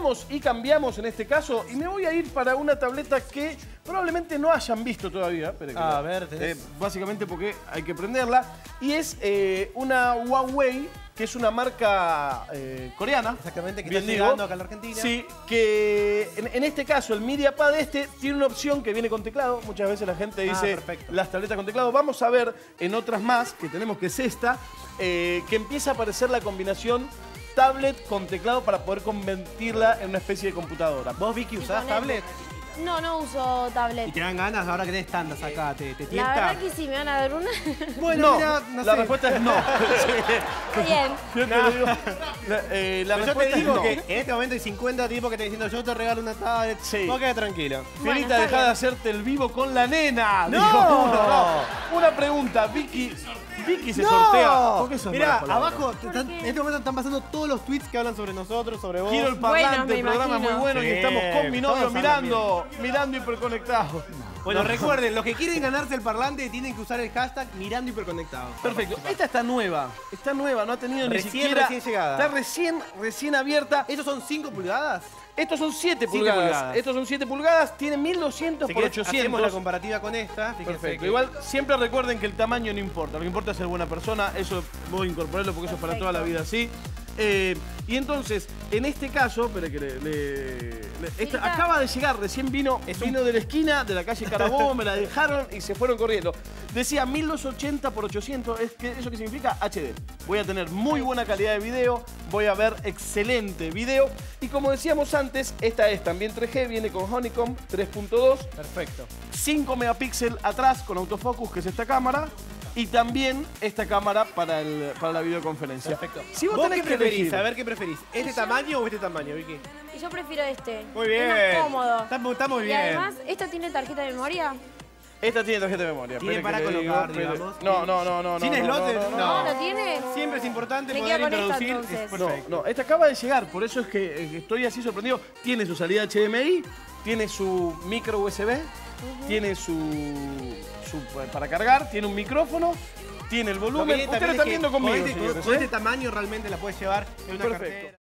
Pasamos y cambiamos en este caso y me voy a ir para una tableta que probablemente no hayan visto todavía. A ver, básicamente porque hay que prenderla. Y es una Huawei, que es una marca coreana. Exactamente, que está llegando acá a la Argentina. Sí, que en este caso el MediaPad tiene una opción que viene con teclado. Muchas veces la gente dice las tabletas con teclado. Vamos a ver en otras más que tenemos, que es esta, que empieza a aparecer la combinación tablet con teclado para poder convertirla en una especie de computadora. ¿Vos, Vicky, usás tablet? No, no uso tablet. ¿Y te dan ganas ahora que tenés tandas acá? ¿Te tienta? La verdad que sí, ¿me van a dar una? Bueno, no, mirá, no la sé. Respuesta es no. Bien. Yo te lo digo. Yo te digo que en este momento hay 50 tipos que te diciendo yo te regalo una tablet. Sí. Vos quedás tranquila. Bueno, Fiorita, dejá de hacerte el vivo con la nena. No, no. Una pregunta, Vicky. Vicky se sortea. ¿Por qué sos mala? Mirá, abajo en este momento están pasando todos los tweets que hablan sobre nosotros, sobre vos. Quiero el parlante, el programa es muy bueno, sí, y estamos con mi novio mirando hiperconectados. Bueno, recuerden, los que quieren ganarse el parlante tienen que usar el hashtag mirando hiperconectados. Perfecto. Esta está nueva. Está nueva, no ha tenido ni siquiera... Recién llegada. Está recién abierta. ¿Estos son 5 pulgadas? Estos son 7 pulgadas. Estos son 7 pulgadas, tienen 1200 por 800. Hacemos la comparativa con esta. Perfecto. Igual siempre recuerden que el tamaño no importa. Lo que importa es ser buena persona. Eso voy a incorporarlo porque eso es para toda la vida así. Y entonces, en este caso, espera que acaba de llegar, recién vino de la esquina, de la calle Carabobo, me la dejaron y se fueron corriendo. Decía 1280 por 800, ¿eso qué significa? HD. Voy a tener muy buena calidad de video, voy a ver excelente video. Y como decíamos antes, esta es también 3G, viene con Honeycomb 3.2. Perfecto. 5 megapíxeles atrás con autofocus, que es esta cámara. Y también esta cámara para la videoconferencia. Perfecto. Si vos tenés que elegir, a ver qué preferís. ¿Este tamaño o este tamaño, Vicky? Y yo prefiero este. Muy bien. Es más cómodo. Está muy bien. Y además, ¿esta tiene tarjeta de memoria? Esta tiene tarjeta de memoria. ¿Tiene para colocar, digamos? No. ¿Tiene slot? No, no tiene. Siempre es importante poder introducir. No, esta acaba de llegar, por eso es que estoy así sorprendido. Tiene su salida HDMI, tiene su micro USB, tiene para cargar, tiene un micrófono, tiene el volumen. Ustedes están viendo conmigo. Con este tamaño realmente la puedes llevar en una cartera.